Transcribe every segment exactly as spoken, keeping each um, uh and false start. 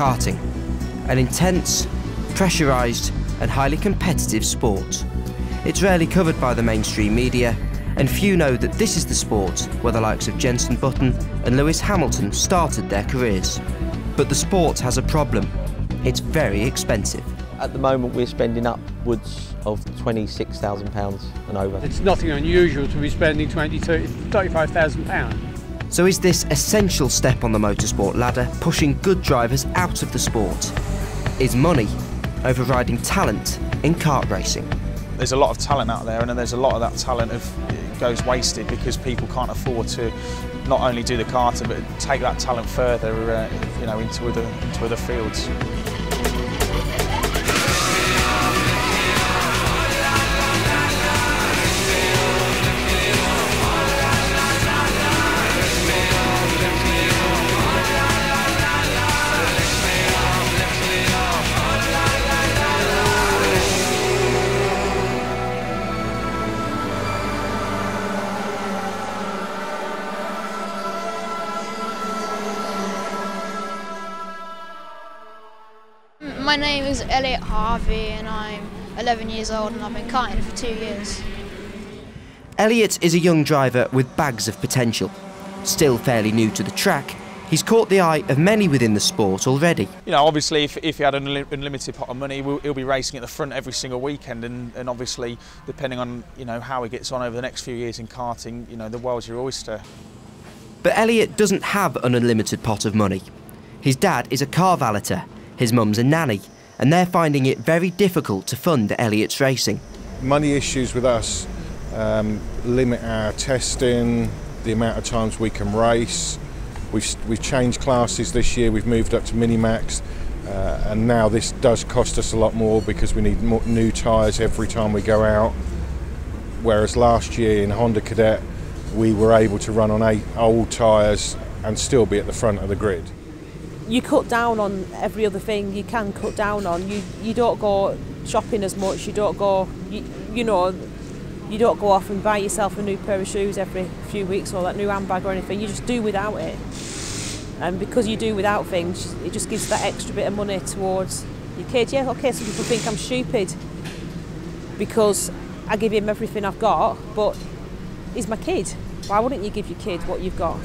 karting, an intense, pressurised and highly competitive sport. It's rarely covered by the mainstream media, and few know that this is the sport where the likes of Jenson Button and Lewis Hamilton started their careers. But the sport has a problem. It's very expensive. At the moment we're spending upwards of twenty-six thousand pounds and over. It's nothing unusual to be spending twenty-two, thirty-five thousand pounds. So is this essential step on the motorsport ladder pushing good drivers out of the sport? Is money overriding talent in kart racing? There's a lot of talent out there, and there's a lot of that talent that goes wasted because people can't afford to not only do the karting but take that talent further uh, you know, into other, into other fields. My name is Elliot Harvey and I'm eleven years old and I've been karting for two years. Elliot is a young driver with bags of potential. Still fairly new to the track, he's caught the eye of many within the sport already. You know, obviously if, if he had an unlimited pot of money, we'll, he'll be racing at the front every single weekend, and, and obviously depending on, you know, how he gets on over the next few years in karting, you know, the world's your oyster. But Elliot doesn't have an unlimited pot of money. His dad is a car valeter. His mum's a nanny, and they're finding it very difficult to fund Elliot's racing. Money issues with us um, limit our testing, the amount of times we can race. We've, we've changed classes this year, we've moved up to Minimax, uh, and now this does cost us a lot more because we need more, new tyres every time we go out. Whereas last year in Honda Cadet, we were able to run on eight old tyres and still be at the front of the grid. You cut down on every other thing you can cut down on. You you don't go shopping as much. You don't go, you, you know, you don't go off and buy yourself a new pair of shoes every few weeks or that new handbag or anything. You just do without it. And because you do without things, it just gives that extra bit of money towards your kid. Yeah, okay, some people think I'm stupid because I give him everything I've got, but he's my kid. Why wouldn't you give your kid what you've got?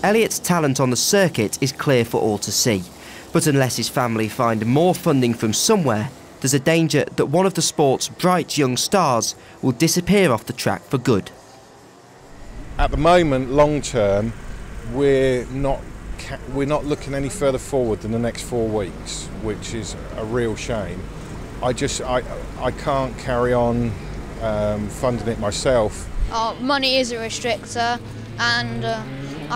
Elliot's talent on the circuit is clear for all to see, but unless his family find more funding from somewhere, there's a danger that one of the sport's bright young stars will disappear off the track for good. At the moment, long term, we're not, we're not looking any further forward than the next four weeks, which is a real shame. I just, I, I can't carry on um, funding it myself. Oh, money is a restrictor, and uh...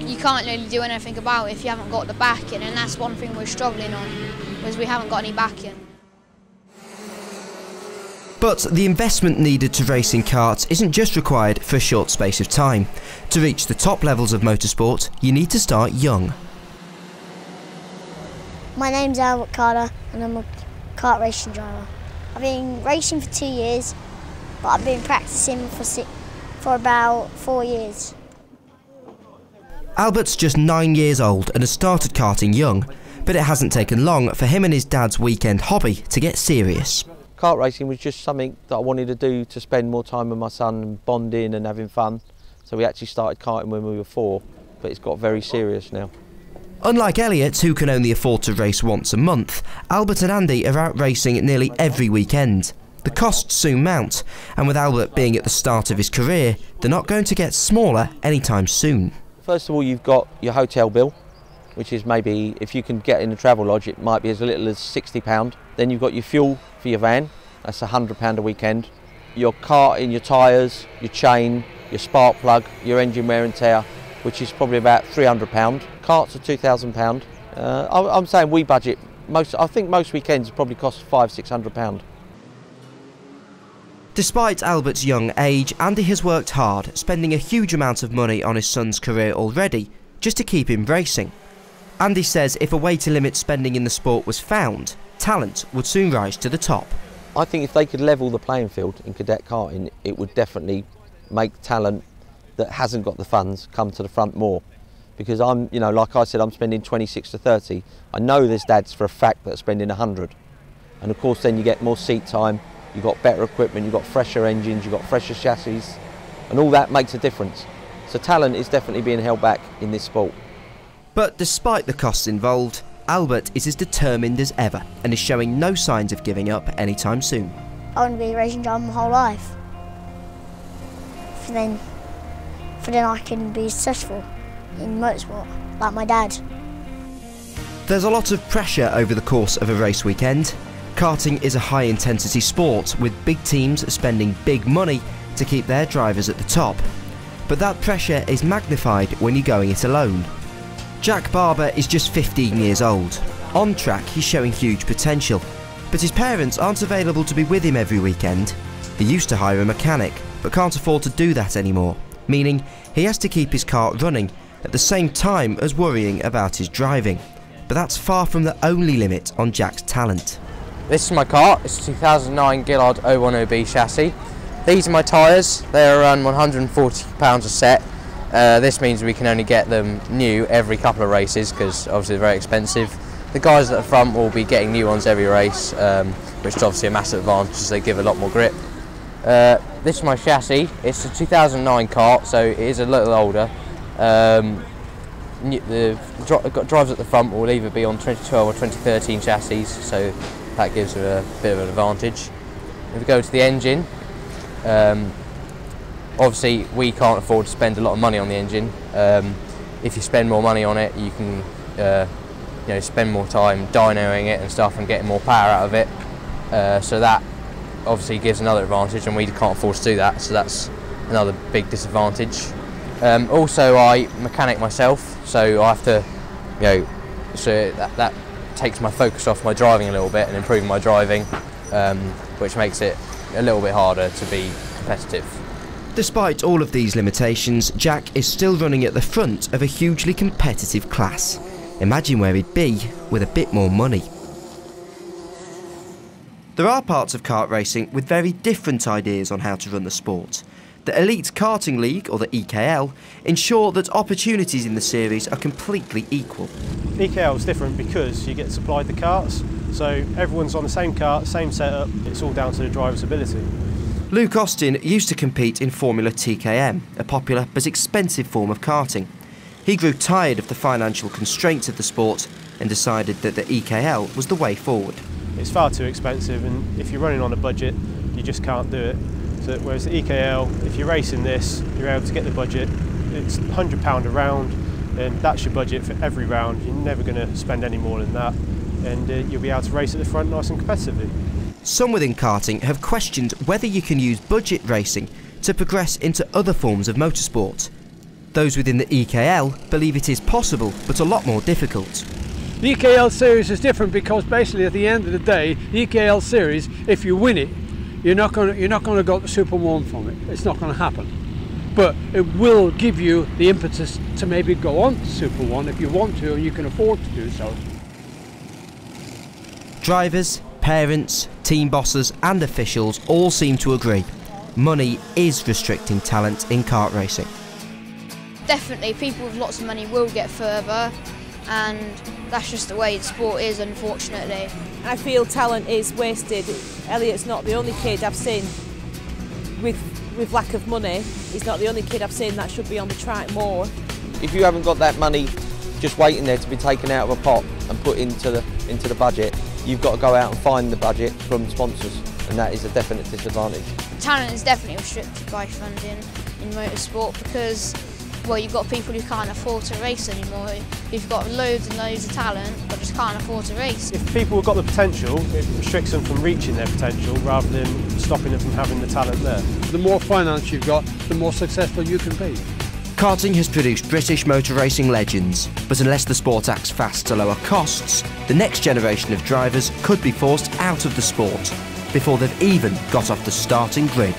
you can't really do anything about it if you haven't got the backing, and that's one thing we're struggling on, because we haven't got any backing. But the investment needed to race in karts isn't just required for a short space of time. To reach the top levels of motorsport, you need to start young. My name's Albert Carter and I'm a kart racing driver. I've been racing for two years, but I've been practicing for, six, for about four years. Albert's just nine years old and has started karting young, but it hasn't taken long for him and his dad's weekend hobby to get serious. Kart racing was just something that I wanted to do to spend more time with my son and bonding and having fun, so we actually started karting when we were four, but it's got very serious now. Unlike Elliot, who can only afford to race once a month, Albert and Andy are out racing nearly every weekend. The costs soon mount, and with Albert being at the start of his career, they're not going to get smaller anytime soon. First of all, you've got your hotel bill, which is maybe, if you can get in a travel lodge, it might be as little as sixty pounds. Then you've got your fuel for your van, that's one hundred pounds a weekend. Your car and your tyres, your chain, your spark plug, your engine wear and tear, which is probably about three hundred pounds. Carts are two thousand pounds. Uh, I'm saying we budget, most, I think most weekends probably cost five hundred, six hundred pounds. Despite Albert's young age, Andy has worked hard, spending a huge amount of money on his son's career already, just to keep him racing. Andy says if a way to limit spending in the sport was found, talent would soon rise to the top. I think if they could level the playing field in cadet karting, it would definitely make talent that hasn't got the funds come to the front more. because I'm, you know, like I said, I'm spending twenty-six to thirty. I know there's dads for a fact that are spending a hundred. And of course then you get more seat time, you've got better equipment, you've got fresher engines, you've got fresher chassis, and all that makes a difference. So talent is definitely being held back in this sport. But despite the costs involved, Albert is as determined as ever and is showing no signs of giving up anytime soon. I want to be a racing driver my whole life. For then, for then I can be successful in motorsport, like my dad. There's a lot of pressure over the course of a race weekend. Karting is a high-intensity sport, with big teams spending big money to keep their drivers at the top. But that pressure is magnified when you're going it alone. Jack Barber is just fifteen years old. On track, he's showing huge potential, but his parents aren't available to be with him every weekend. They used to hire a mechanic, but can't afford to do that anymore, meaning he has to keep his kart running at the same time as worrying about his driving. But that's far from the only limit on Jack's talent. This is my kart. It's a two thousand nine Gillard O ten B chassis. These are my tyres. They're around one hundred and forty pounds a set. Uh, this means we can only get them new every couple of races because obviously they're very expensive. The guys at the front will be getting new ones every race, um, which is obviously a massive advantage as they give a lot more grip. Uh, this is my chassis. It's a two thousand nine kart, so it is a little older. Um, the dri drives at the front will either be on twenty twelve or twenty thirteen chassis, so that gives it a bit of an advantage. If we go to the engine, um, obviously we can't afford to spend a lot of money on the engine. Um, if you spend more money on it, you can uh, you know, spend more time dynoing it and stuff and getting more power out of it. Uh, so that obviously gives another advantage, and we can't afford to do that, so that's another big disadvantage. Um, also, I mechanic myself, so I have to, you know, so that, that takes my focus off my driving a little bit and improving my driving, um, which makes it a little bit harder to be competitive. Despite all of these limitations, Jack is still running at the front of a hugely competitive class. Imagine where he'd be with a bit more money. There are parts of kart racing with very different ideas on how to run the sport. The Elite Karting League, or the E K L, ensure that opportunities in the series are completely equal. E K L is different because you get supplied the karts, so everyone's on the same kart, same setup, it's all down to the driver's ability. Luke Austin used to compete in Formula T K M, a popular but expensive form of karting. He grew tired of the financial constraints of the sport and decided that the E K L was the way forward. It's far too expensive, and if you're running on a budget, you just can't do it. So, whereas the E K L, if you're racing this, you're able to get the budget. It's a hundred pounds a round, and that's your budget for every round. You're never going to spend any more than that, and uh, you'll be able to race at the front nice and competitively. Some within karting have questioned whether you can use budget racing to progress into other forms of motorsport. Those within the E K L believe it is possible, but a lot more difficult. The E K L series is different because basically at the end of the day, the E K L series, if you win it, You're not going to, you're not going to go to Super One from it. It's not going to happen. But it will give you the impetus to maybe go on to Super One if you want to and you can afford to do so. Drivers, parents, team bosses and officials all seem to agree. Money is restricting talent in kart racing. Definitely, people with lots of money will get further, and that's just the way the sport is, unfortunately. I feel talent is wasted. Elliot's not the only kid I've seen with with lack of money. He's not the only kid I've seen that should be on the track more. If you haven't got that money just waiting there to be taken out of a pot and put into the into the budget, you've got to go out and find the budget from sponsors, and that is a definite disadvantage. Talent is definitely restricted by funding in motorsport because, well, you've got people who can't afford to race anymore. You've got loads and loads of talent, but just can't afford to race. If people have got the potential, it restricts them from reaching their potential rather than stopping them from having the talent there. The more finance you've got, the more successful you can be. Karting has produced British motor racing legends, but unless the sport acts fast to lower costs, the next generation of drivers could be forced out of the sport before they've even got off the starting grid.